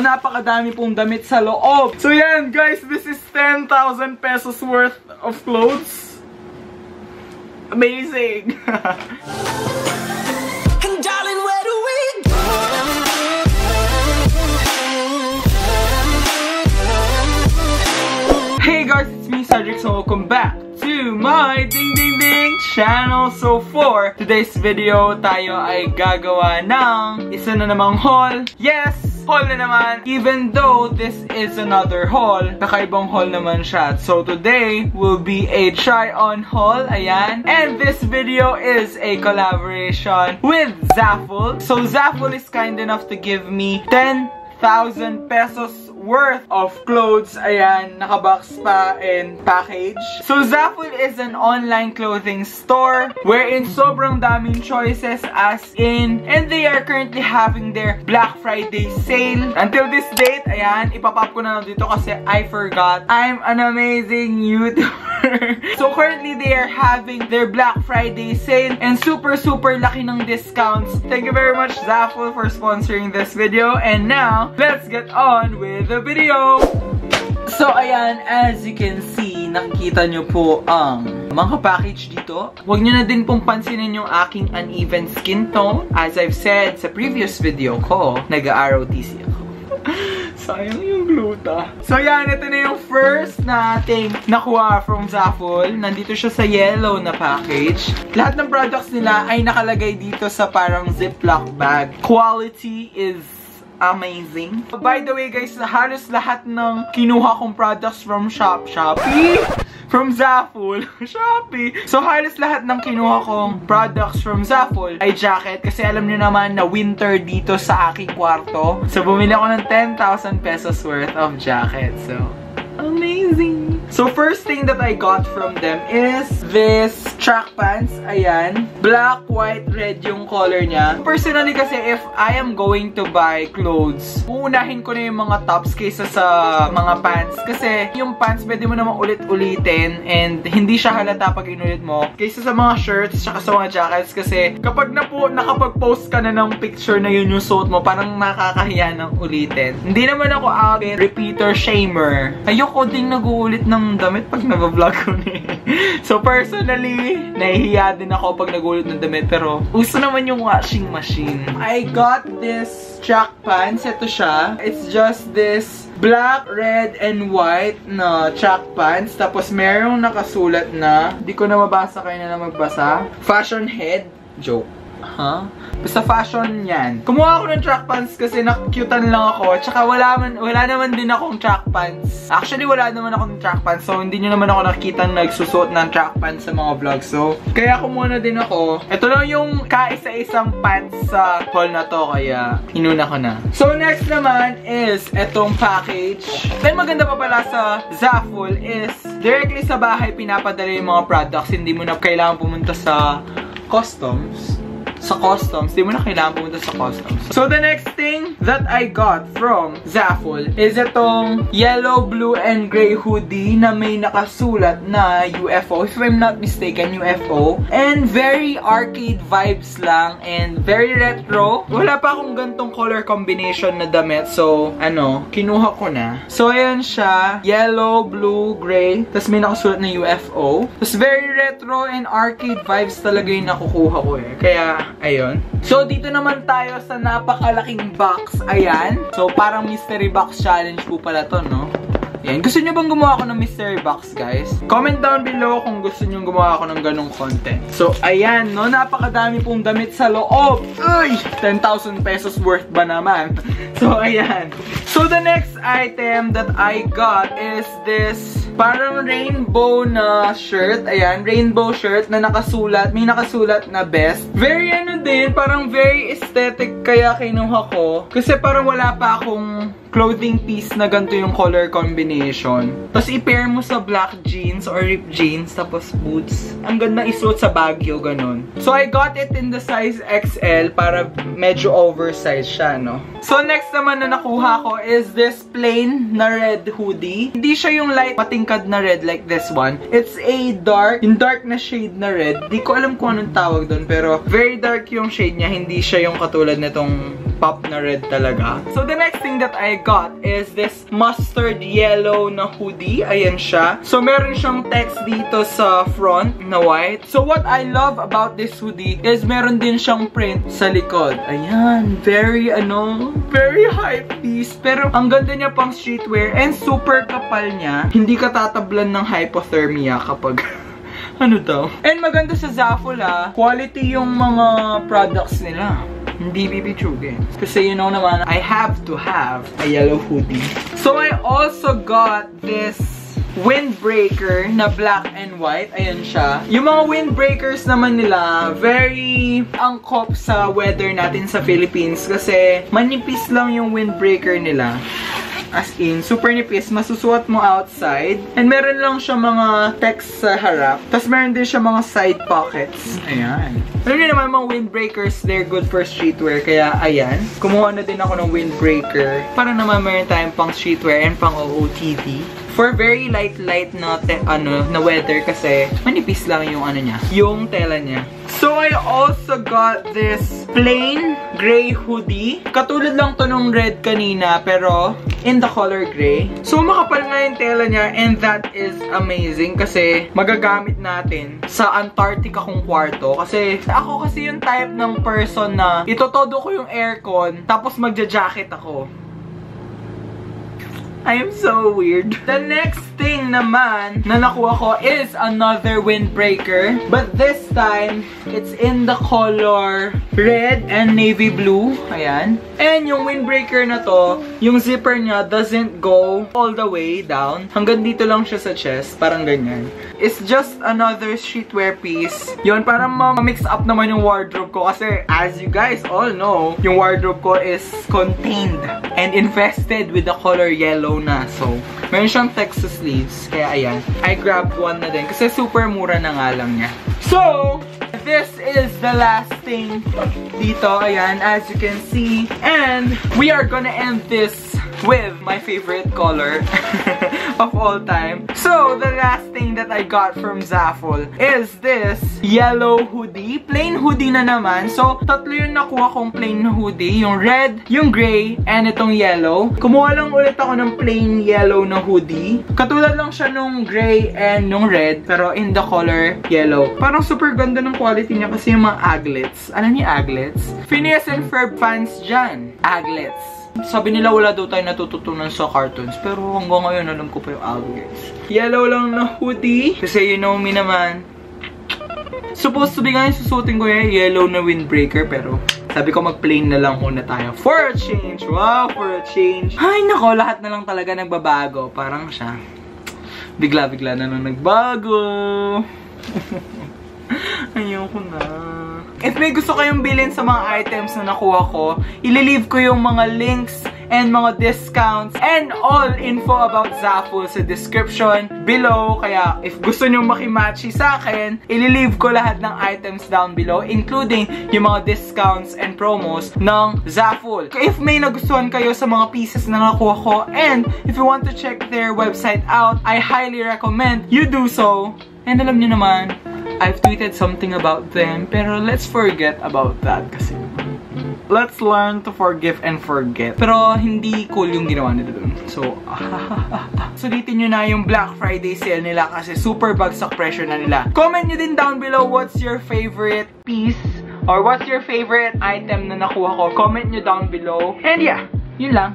So napakadami pong damit sa loob. So yan guys, this is 10,000 pesos worth of clothes. Amazing! Hey guys, it's me, Cedric, so welcome back to my Ding Ding Ding channel. So for today's video, tayo ay gagawa ng isa na namang haul. Yes! Haul na naman, even though this is another haul, kakaibang haul naman siya. So today will be a try-on haul, ayan. And this video is a collaboration with Zaful. So Zaful is kind enough to give me 10,000 pesos worth of clothes, ayan, nakabox pa and package. So Zaful is an online clothing store wherein sobrang daming choices as in, and they are currently having their Black Friday sale. Until this date, ayan, ipapop ko na lang dito kasi I forgot. I'm an amazing YouTuber. So currently they are having their Black Friday sale and super laki ng discounts. Thank you very much Zaful for sponsoring this video, and now let's get on with the video. So ayan, as you can see, nakikita nyo po ang mga package dito. Huwag nyo na din pong pansinin yung aking uneven skin tone. As I've said sa previous video ko, nag-ROTC ako. Sayang yung gluta. So ayan, ito na yung first nating nakuha from Zaful. Nandito siya sa yellow na package. Lahat ng products nila ay nakalagay dito sa parang ziplock bag. Quality is amazing. By the way guys, halos lahat ng kinuha kong products from Shopee, from Zaful, Shopee. So halos lahat ng kinuha kong products from Zaful ay jacket. Kasi alam niyo naman na winter dito sa aking kwarto. So bumili ako ng 10,000 pesos worth of jacket. So amazing! So first thing that I got from them is this track pants. Ayan. Black, white, red yung color niya. Personally kasi if I am going to buy clothes, uunahin ko na yung mga tops kaysa sa mga pants. Kasi yung pants pwede mo naman ulit-ulitin and hindi siya halata pag inulit mo. Kaysa sa mga shirts tsaka sa mga jackets kasi kapag na po nakapag-post ka na ng picture na yun yung suit mo, parang nakakahiya ng ulitin. Hindi naman ako outfit repeater shamer. Ayoko ding nag-uulit ng damit pag nag-vlog ko ni. So personally, nahihiya din ako pag nagulot ng damit, pero uso naman yung washing machine. I got this track pants. Ito siya. It's just this black, red, and white na track pants. Tapos merong nakasulat na, di ko na mabasa, kayo na magbasa. Fashion head. Joke. Huh? Basta fashion yan. Kumuha ako ng track pants kasi nakukyutan lang ako. Tsaka wala naman din akong track pants. Actually, wala naman akong track pants. So, hindi nyo naman ako nakikita na nagsusot ng track pants sa mga vlogs. So, kaya kumuha na din ako. Ito lang yung kaisa-isang pants sa haul na to. Kaya, inuna ko na. So, next naman is etong package. Then, maganda pa pala sa Zaful is directly sa bahay pinapadala yung mga products. Hindi mo na kailangan pumunta sa customs. Di mo na kailangan pumunta sa customs. So the next thing that I got from Zaful is itong yellow, blue, and gray hoodie na may nakasulat na UFO. If I'm not mistaken, UFO. And very arcade vibes lang and very retro. Wala pa akong gantong color combination na damit. So, ano, kinuha ko na. So, ayan siya. Yellow, blue, gray. Tapos may nakasulat na UFO. Tapos very retro and arcade vibes talaga yung nakukuha ko eh. Kaya, ayun. So, dito naman tayo sa napakalaking box. Ayan. So, parang mystery box challenge po pala to, no? Ayan. Gusto nyo bang gumawa ako ng mystery box, guys? Comment down below kung gusto nyo gumawa ako ng ganong content. So, ayan, no? Napakadami pong damit sa loob. Uy! 10,000 pesos worth ba naman? So, ayan. So, the next item that I got is this parang rainbow na shirt. Ayan, rainbow shirt na nakasulat. May nakasulat na best. Very ano din, parang very aesthetic kaya kinuha ko. Kasi parang wala pa akong clothing piece na ganito yung color combination. Tapos i-pair mo sa black jeans or ripped jeans, tapos boots. Ang ganda isuot sa Baguio, ganun. So I got it in the size XL para medyo oversized siya, no? So next naman na nakuha ko is this plain na red hoodie. Hindi siya yung light patingkad na red like this one. It's a dark, yung dark na shade na red. Di ko alam kung anong tawag doon, pero very dark yung shade niya. Hindi siya yung katulad nitong pop na red talaga. So the next thing that I got is this mustard yellow na hoodie. Ayan siya. So meron siyang text dito sa front na white. So what I love about this hoodie is meron din siyang print sa likod. Ayan. Very very hype piece. Pero ang ganda niya pang streetwear and super kapal niya. Hindi ka tatablan ng hypothermia kapag And maganda sa Zaful, ha. Quality yung mga products nila. Hindi bibitsugin. Kasi you know naman, I have to have a yellow hoodie. So I also got this windbreaker na black and white. Ayan siya. Yung mga windbreakers naman nila, very angkop sa weather natin sa Philippines. Kasi manipis lang yung windbreaker nila. As in, super nipis. Masusuot mo outside. And meron lang siya mga text sa harap. Tapos meron din siya mga side pockets. Ayan. Alam niyo naman mga windbreakers, they're good for streetwear. Kaya, ayan. Kumuha na din ako ng windbreaker. Para naman meron tayong pang streetwear and pang OOTD. For very light na, na weather kasi manipis lang yung niya. Yung tela niya. So I also got this plain gray hoodie. Katulad lang to nung red kanina, pero in the color gray. So makapal nga yung tela niya, and that is amazing kasi magagamit natin sa Antarctica kung kwarto. Kasi ako kasi yung type ng person na itotodo ko yung aircon, tapos magja-jacket ako. I am so weird. The next thing naman na nakuha ko is another windbreaker. But this time, it's in the color red and navy blue. Ayan. And yung windbreaker na to, yung zipper niya doesn't go all the way down. Hanggang dito lang siya sa chest. Parang ganyan. It's just another streetwear piece. Yun, parang ma-mix up naman yung wardrobe ko. Kasi as you guys all know, yung wardrobe ko is contained and infested with the color yellow na. So, meron siyang text sa sleeves. Kaya ayan, I grabbed one na din. Kasi super mura na nga lang niya. So, this is the last thing dito. Ayan, as you can see. And, we are gonna end this with my favorite color of all time. So, the last thing that I got from Zaful is this yellow hoodie. Plain hoodie na naman. So, tatlo yung nakuha kong plain hoodie. Yung red, yung gray, and itong yellow. Kumuha lang ulit ako ng plain yellow na hoodie. Katulad lang siya nung gray and nung red, pero in the color yellow. Parang super ganda ng quality niya kasi yung mga aglets. Alam niyo aglets? Phineas and Ferb fans dyan. Aglets. Sabi nila wala daw tayo natututunan sa cartoons, pero hanggang ngayon alam ko pa yung aglets. Yellow lang na hoodie. Kasi you know me naman. Supposed to be nga yung susutin ko yung yellow na windbreaker, pero sabi ko mag-plain na lang muna tayo. For a change! Wow, for a change! Ay nako, lahat na lang talaga nagbabago. Parang siya. Bigla-bigla na lang nagbago. Ayoko na. If may gusto kayong bilhin sa mga items na nakuha ko, ililive ko yung mga links and mga discounts and all info about Zaful sa description below. Kaya if gusto nyo makimatchy sa akin, ililive ko lahat ng items down below, including yung mga discounts and promos ng Zaful. If may nagustuhan kayo sa mga pieces na nakuha ko, and if you want to check their website out, I highly recommend you do so. And alam nyo naman, I've tweeted something about them, pero let's forget about that kasi. Let's learn to forgive and forget. Pero hindi cool yung ginawa nila doon. So, sulitin nyo na yung Black Friday sale nila kasi super bagsak pressure na nila. Comment nyo din down below what's your favorite piece or what's your favorite item na nakuha ko. Comment nyo down below. And yeah, yun lang.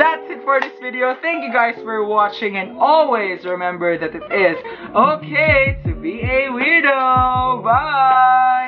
That's it for this video. Thank you guys for watching, and always remember that it is okay to be a weirdo. Bye!